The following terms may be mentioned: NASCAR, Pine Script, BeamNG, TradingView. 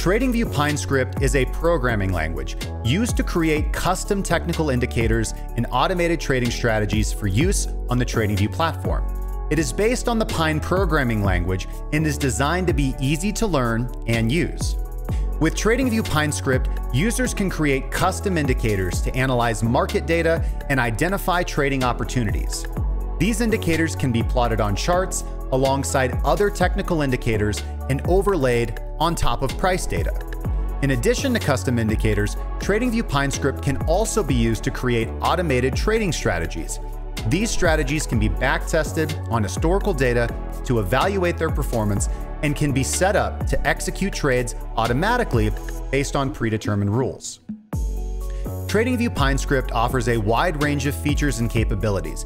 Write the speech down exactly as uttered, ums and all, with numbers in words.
TradingView Pine Script is a programming language used to create custom technical indicators and automated trading strategies for use on the TradingView platform. It is based on the Pine programming language and is designed to be easy to learn and use. With TradingView Pine Script, users can create custom indicators to analyze market data and identify trading opportunities. These indicators can be plotted on charts alongside other technical indicators and overlaid on top of price data. In addition to custom indicators, TradingView Pine Script can also be used to create automated trading strategies. These strategies can be backtested on historical data to evaluate their performance and can be set up to execute trades automatically based on predetermined rules. TradingView Pine Script offers a wide range of features and capabilities,